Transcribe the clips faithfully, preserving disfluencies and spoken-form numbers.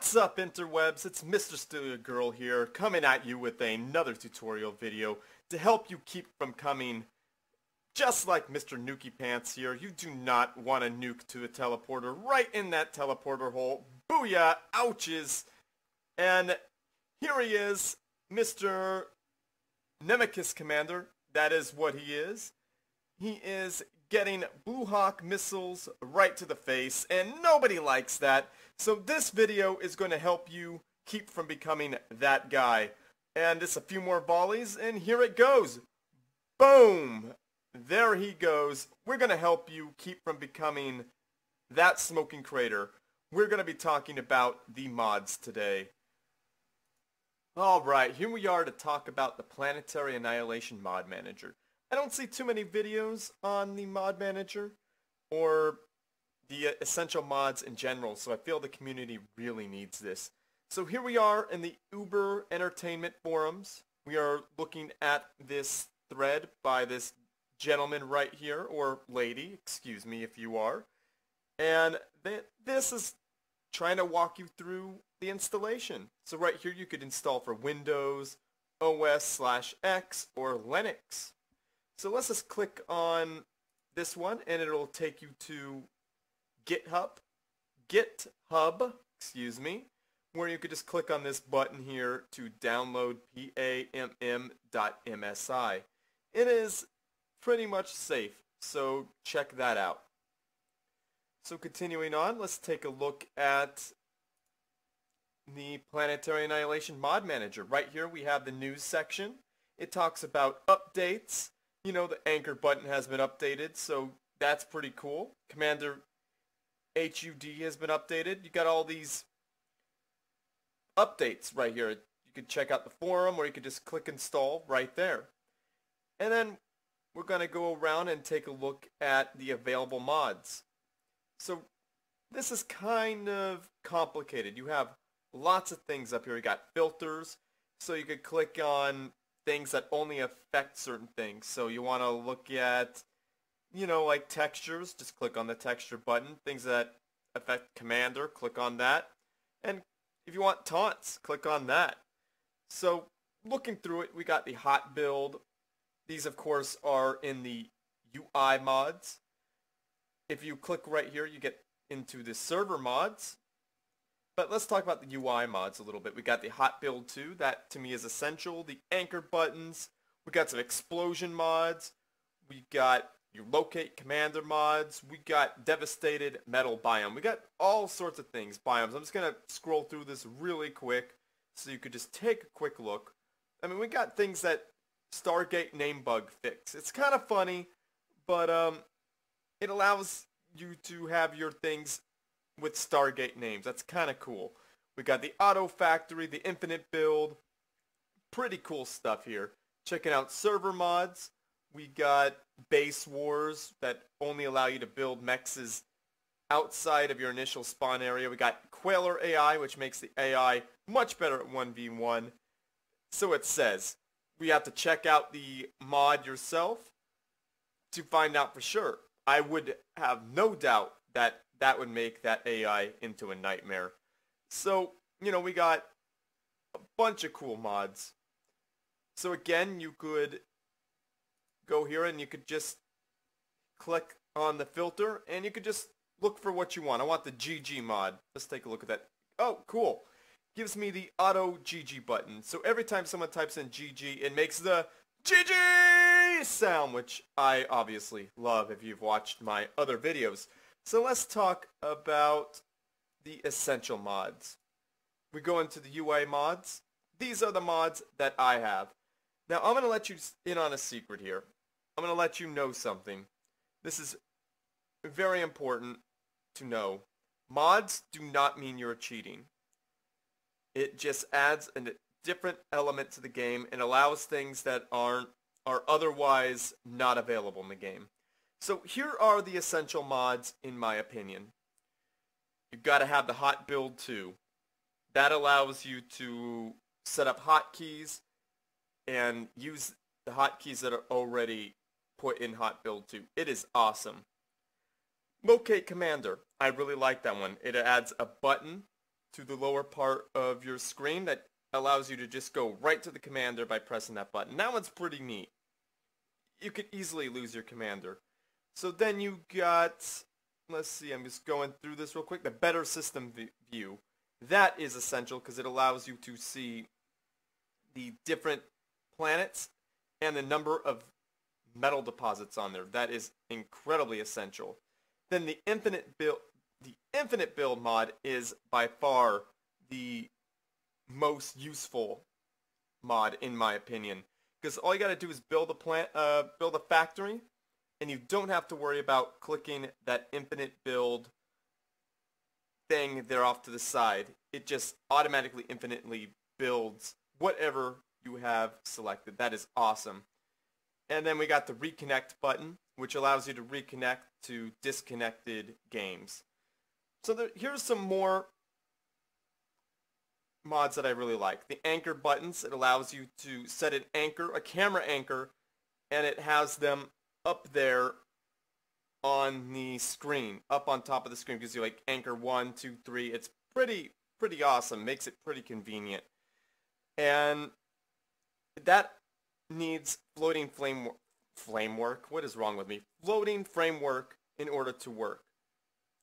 What's up, interwebs? It's Mister Still Your Girl here, coming at you with another tutorial video to help you keep from coming just like Mister Nukie Pants here. You do not want a nuke to a teleporter right in that teleporter hole. Booyah! Ouches! And here he is, Mister Nemicus Commander. That is what he is. He is getting Blue Hawk missiles right to the face, and nobody likes that. So this video is going to help you keep from becoming that guy. And it's a few more volleys, and here it goes. Boom! There he goes. We're going to help you keep from becoming that smoking crater. We're going to be talking about the mods today. Alright, here we are to talk about the Planetary Annihilation Mod Manager. I don't see too many videos on the mod manager or the essential mods in general, so I feel the community really needs this. So here we are in the Uber Entertainment forums. We are looking at this thread by this gentleman right here, or lady, excuse me if you are. And th this is trying to walk you through the installation. So right here you could install for Windows, O S slash X, or Linux. So let's just click on this one and it'll take you to GitHub, GitHub, excuse me, where you could just click on this button here to download P A M M dot M S I. It is pretty much safe, so check that out. So continuing on, let's take a look at the Planetary Annihilation Mod Manager. Right here we have the news section. It talks about updates. You know, the anchor button has been updated, so that's pretty cool. Commander H U D has been updated. You got all these updates right here. You could check out the forum, or you could just click install right there. And then we're going to go around and take a look at the available mods. So this is kind of complicated. You have lots of things up here. You got filters, so you could click on things that only affect certain things. So you want to look at, you know, like textures, just click on the texture button. Things that affect Commander, click on that. And if you want taunts, click on that. So looking through it, we got the hot build. These of course are in the U I mods. If you click right here, you get into the server mods. But let's talk about the U I mods a little bit. We got the hot build too. That to me is essential. The anchor buttons. We got some explosion mods. We got your locate commander mods. We got devastated metal biome. We got all sorts of things. Biomes. I'm just going to scroll through this really quick so you could just take a quick look. I mean, we got things that Stargate name bug fix. It's kind of funny, but um, it allows you to have your things with Stargate names. That's kind of cool. We got the Auto Factory, the Infinite Build. Pretty cool stuff here. Checking out server mods. We got Base Wars that only allow you to build mechs outside of your initial spawn area. We got Quailer A I, which makes the A I much better at one v one. So it says. We have to check out the mod yourself to find out for sure. I would have no doubt that that would make that A I into a nightmare. So, you know, we got a bunch of cool mods. So again, you could go here and you could just click on the filter and you could just look for what you want. I want the G G mod. Let's take a look at that. Oh, cool. Gives me the auto G G button. So every time someone types in G G, it makes the G G sound, which I obviously love if you've watched my other videos. So let's talk about the essential mods. We go into the U I mods. These are the mods that I have. Now I'm going to let you in on a secret here. I'm going to let you know something. This is very important to know. Mods do not mean you're cheating. It just adds a different element to the game and allows things that aren't are otherwise not available in the game. So here are the essential mods in my opinion. You've got to have the hot build too. That allows you to set up hotkeys and use the hotkeys that are already put in hot build too. It is awesome. Locate Commander. I really like that one. It adds a button to the lower part of your screen that allows you to just go right to the commander by pressing that button. That one's pretty neat. You could easily lose your commander. So then you got, let's see, I'm just going through this real quick, the better system view. That is essential because it allows you to see the different planets and the number of metal deposits on there. That is incredibly essential. Then the infinite build, the infinite build mod is by far the most useful mod in my opinion, because all you got to do is build a plant, uh, build a factory, and you don't have to worry about clicking that infinite build thing there off to the side. It just automatically infinitely builds whatever you have selected. That is awesome. And then we got the reconnect button, which allows you to reconnect to disconnected games. So there, here's some more mods that I really like. The anchor buttons, it allows you to set an anchor, a camera anchor, and it has them up there on the screen, up on top of the screen. Gives you like anchor one, two, three. It's pretty, pretty awesome. Makes it pretty convenient. And that needs floating flame framework. What is wrong with me? Floating framework in order to work.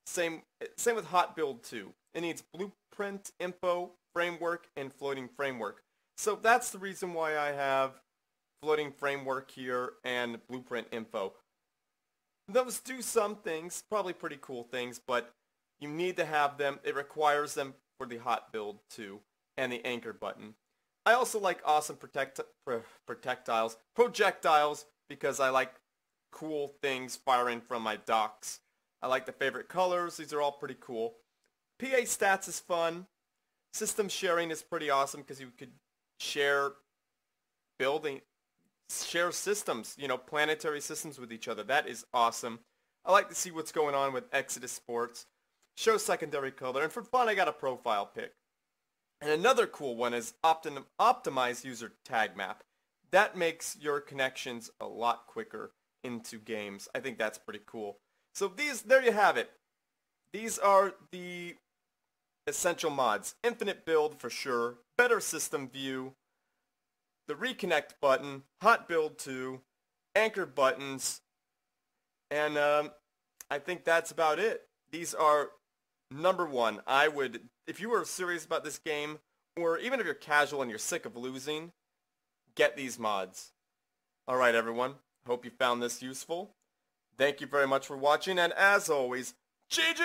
Same, same with hot build too. It needs blueprint, info, framework, and floating framework. So that's the reason why I have floating framework here and blueprint info. Those do some things, probably pretty cool things, but you need to have them. It requires them for the hot build too, and the anchor button. I also like awesome protect, pro, protectiles, projectiles, because I like cool things firing from my docks. I like the favorite colors. These are all pretty cool. P A stats is fun. System sharing is pretty awesome because you could share building, share systems, you know, planetary systems with each other. That is awesome. I like to see what's going on with Exodus Sports. Show secondary color. And for fun, I got a profile pic. And another cool one is optim optimize user tag map. That makes your connections a lot quicker into games. I think that's pretty cool. So these, there you have it. These are the essential mods. Infinite build for sure. Better system view. The reconnect button. Hot build too. Anchor buttons. And um, I think that's about it. These are number one. I would... If you are serious about this game, or even if you're casual and you're sick of losing, get these mods. Alright everyone, hope you found this useful. Thank you very much for watching, and as always, G G!